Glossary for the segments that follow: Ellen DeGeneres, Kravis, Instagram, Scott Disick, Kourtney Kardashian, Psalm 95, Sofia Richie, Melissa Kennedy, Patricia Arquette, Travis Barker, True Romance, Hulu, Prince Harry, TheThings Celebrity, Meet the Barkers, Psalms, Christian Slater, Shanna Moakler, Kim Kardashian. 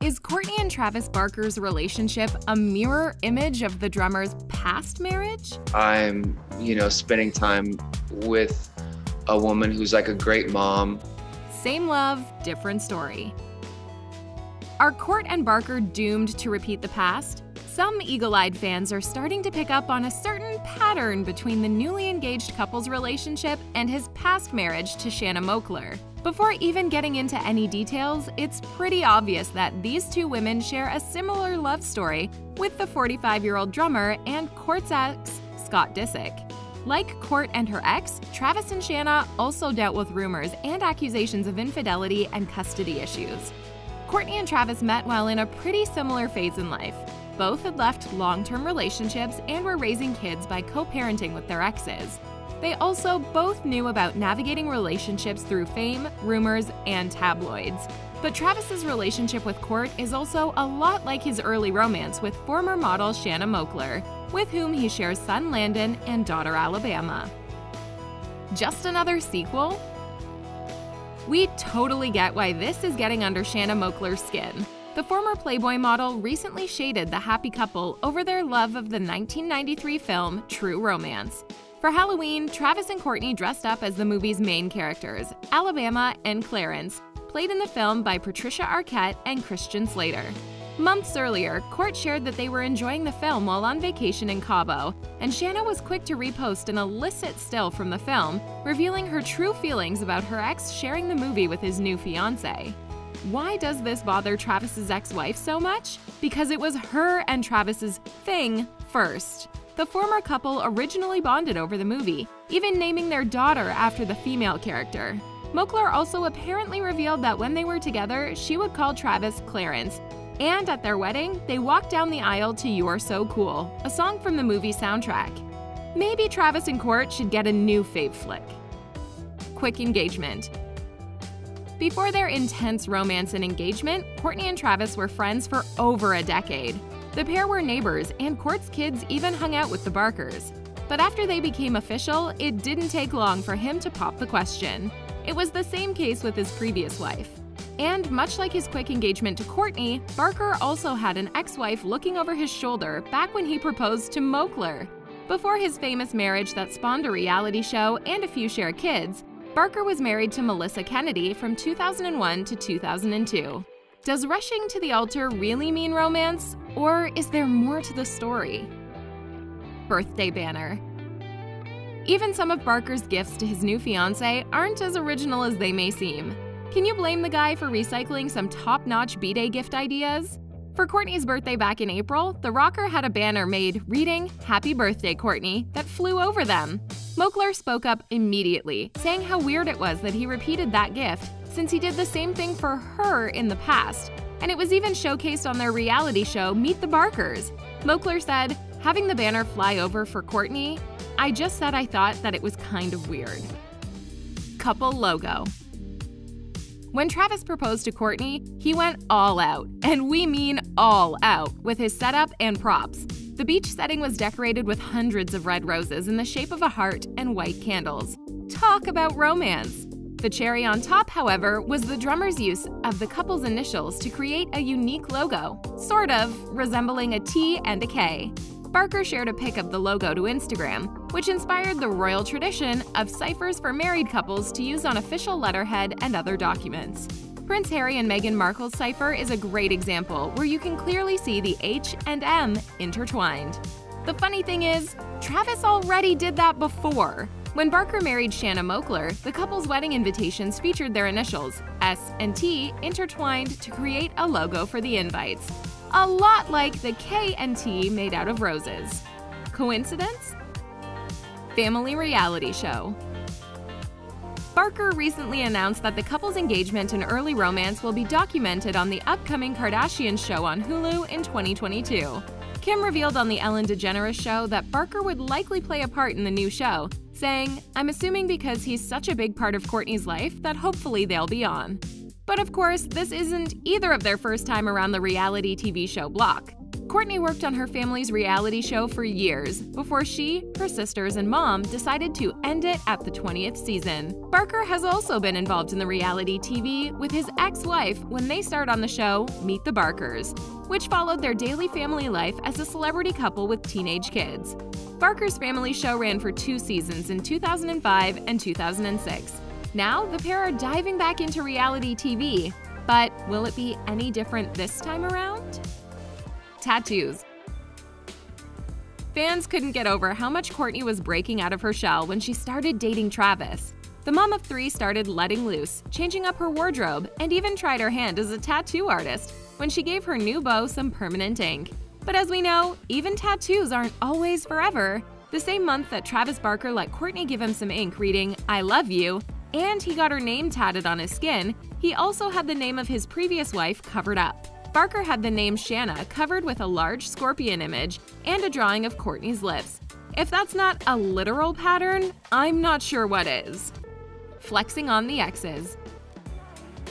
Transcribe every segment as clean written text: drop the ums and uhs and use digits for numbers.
Is Kourtney and Travis Barker's relationship a mirror image of the drummer's past marriage? I'm, spending time with a woman who's like a great mom. Same love, different story. Are Kourt and Barker doomed to repeat the past? Some eagle-eyed fans are starting to pick up on a certain pattern between the newly engaged couple's relationship and his past marriage to Shanna Moakler. Before even getting into any details, it's pretty obvious that these two women share a similar love story with the 45-year-old drummer and Kourt's ex, Scott Disick. Like Kourt and her ex, Travis and Shanna also dealt with rumors and accusations of infidelity and custody issues. Kourtney and Travis met while in a pretty similar phase in life. Both had left long-term relationships and were raising kids by co-parenting with their exes. They also both knew about navigating relationships through fame, rumors, and tabloids. But Travis's relationship with Kourt is also a lot like his early romance with former model Shanna Moakler, with whom he shares son Landon and daughter Alabama. Just another sequel? We totally get why this is getting under Shanna Moakler's skin. The former Playboy model recently shaded the happy couple over their love of the 1993 film True Romance. For Halloween, Travis and Kourtney dressed up as the movie's main characters, Alabama and Clarence, played in the film by Patricia Arquette and Christian Slater. Months earlier, Kourt shared that they were enjoying the film while on vacation in Cabo, and Shanna was quick to repost an illicit still from the film, revealing her true feelings about her ex sharing the movie with his new fiancé. Why does this bother Travis's ex-wife so much? Because it was her and Travis's thing first. The former couple originally bonded over the movie, even naming their daughter after the female character. Moakler also apparently revealed that when they were together, she would call Travis Clarence. And at their wedding, they walked down the aisle to You're So Cool, a song from the movie soundtrack. Maybe Travis and Kourt should get a new fave flick. Quick engagement. Before their intense romance and engagement, Kourtney and Travis were friends for over a decade. The pair were neighbors, and Kourt's kids even hung out with the Barkers. But after they became official, it didn't take long for him to pop the question. It was the same case with his previous wife. And much like his quick engagement to Kourtney, Barker also had an ex-wife looking over his shoulder back when he proposed to Moakler. Before his famous marriage that spawned a reality show and a few shared kids, Barker was married to Melissa Kennedy from 2001 to 2002. Does rushing to the altar really mean romance, or is there more to the story? Birthday banner. Even some of Barker's gifts to his new fiancé aren't as original as they may seem. Can you blame the guy for recycling some top-notch B-Day gift ideas? For Kourtney's birthday back in April, the rocker had a banner made reading "Happy Birthday, Kourtney" that flew over them. Moakler spoke up immediately, saying how weird it was that he repeated that gift since he did the same thing for her in the past, and it was even showcased on their reality show Meet the Barkers. Moakler said, "Having the banner fly over for Kourtney, I just said I thought that it was kind of weird." Couple logo. When Travis proposed to Kourtney, he went all out, and we mean all out, with his setup and props. The beach setting was decorated with hundreds of red roses in the shape of a heart and white candles. Talk about romance! The cherry on top, however, was the drummer's use of the couple's initials to create a unique logo, sort of resembling a T and a K. Barker shared a pic of the logo to Instagram, which inspired the royal tradition of ciphers for married couples to use on official letterhead and other documents. Prince Harry and Meghan Markle's cipher is a great example where you can clearly see the H and M intertwined. The funny thing is, Travis already did that before. When Barker married Shanna Moakler, the couple's wedding invitations featured their initials, S and T, intertwined to create a logo for the invites. A lot like the K and T made out of roses. Coincidence? Family reality show. Barker recently announced that the couple's engagement and early romance will be documented on the upcoming Kardashian show on Hulu in 2022. Kim revealed on the Ellen DeGeneres show that Barker would likely play a part in the new show, saying, "I'm assuming because he's such a big part of Kourtney's life that hopefully they'll be on." But of course, this isn't either of their first time around the reality TV show block. Kourtney worked on her family's reality show for years before she, her sisters, and mom decided to end it at the 20th season. Barker has also been involved in the reality TV with his ex-wife when they starred on the show Meet the Barkers, which followed their daily family life as a celebrity couple with teenage kids. Barker's family show ran for 2 seasons in 2005 and 2006. Now, the pair are diving back into reality TV, but will it be any different this time around? Tattoos. Fans couldn't get over how much Kourtney was breaking out of her shell when she started dating Travis. The mom of 3 started letting loose, changing up her wardrobe, and even tried her hand as a tattoo artist when she gave her new beau some permanent ink. But as we know, even tattoos aren't always forever. The same month that Travis Barker let Kourtney give him some ink reading, "I love you," and he got her name tatted on his skin, he also had the name of his previous wife covered up. Barker had the name Shanna covered with a large scorpion image and a drawing of Kourtney's lips. If that's not a literal pattern, I'm not sure what is. Flexing on the exes.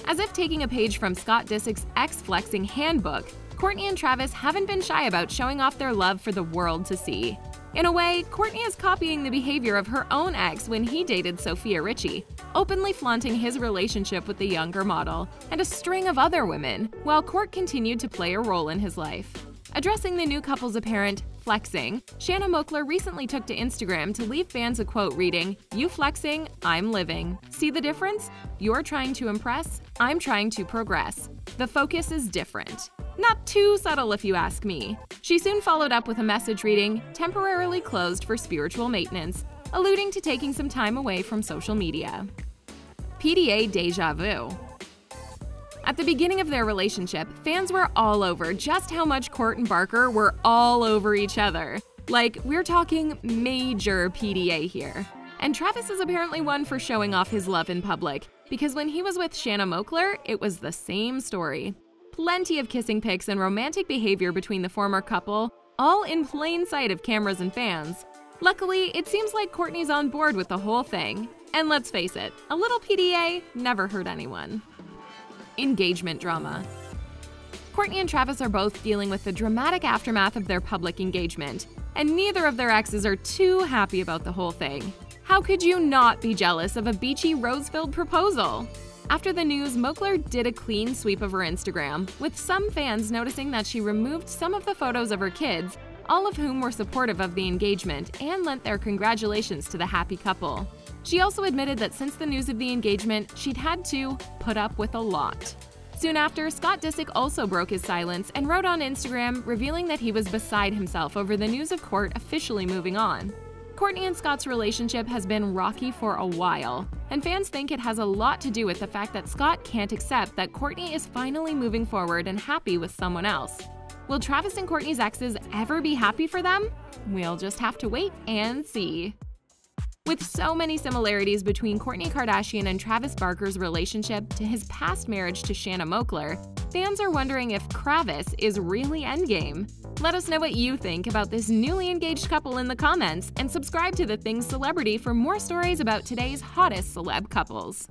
As if taking a page from Scott Disick's ex-flexing handbook, Kourtney and Travis haven't been shy about showing off their love for the world to see. In a way, Kourtney is copying the behavior of her own ex when he dated Sofia Richie, openly flaunting his relationship with the younger model and a string of other women, while Kourt continued to play a role in his life. Addressing the new couple's apparent flexing, Shanna Moakler recently took to Instagram to leave fans a quote reading, "You flexing, I'm living. See the difference? You're trying to impress, I'm trying to progress. The focus is different." Not too subtle if you ask me. She soon followed up with a message reading, "Temporarily closed for spiritual maintenance," alluding to taking some time away from social media. PDA déjà vu. At the beginning of their relationship, fans were all over just how much Kourt and Barker were all over each other. Like, we're talking major PDA here. And Travis is apparently one for showing off his love in public, because when he was with Shanna Moakler, it was the same story. Plenty of kissing pics and romantic behavior between the former couple, all in plain sight of cameras and fans. Luckily, it seems like Kourtney's on board with the whole thing. And let's face it, a little PDA never hurt anyone. Engagement drama. Kourtney and Travis are both dealing with the dramatic aftermath of their public engagement, and neither of their exes are too happy about the whole thing. How could you not be jealous of a beachy, rose-filled proposal? After the news, Moakler did a clean sweep of her Instagram, with some fans noticing that she removed some of the photos of her kids, all of whom were supportive of the engagement and lent their congratulations to the happy couple. She also admitted that since the news of the engagement, she'd had to put up with a lot. Soon after, Scott Disick also broke his silence and wrote on Instagram, revealing that he was beside himself over the news of Kourt officially moving on. Kourtney and Scott's relationship has been rocky for a while, and fans think it has a lot to do with the fact that Scott can't accept that Kourtney is finally moving forward and happy with someone else. Will Travis and Kourtney's exes ever be happy for them? We'll just have to wait and see. With so many similarities between Kourtney Kardashian and Travis Barker's relationship to his past marriage to Shanna Moakler, fans are wondering if Kravis is really endgame. Let us know what you think about this newly engaged couple in the comments, and subscribe to The Things Celebrity for more stories about today's hottest celeb couples.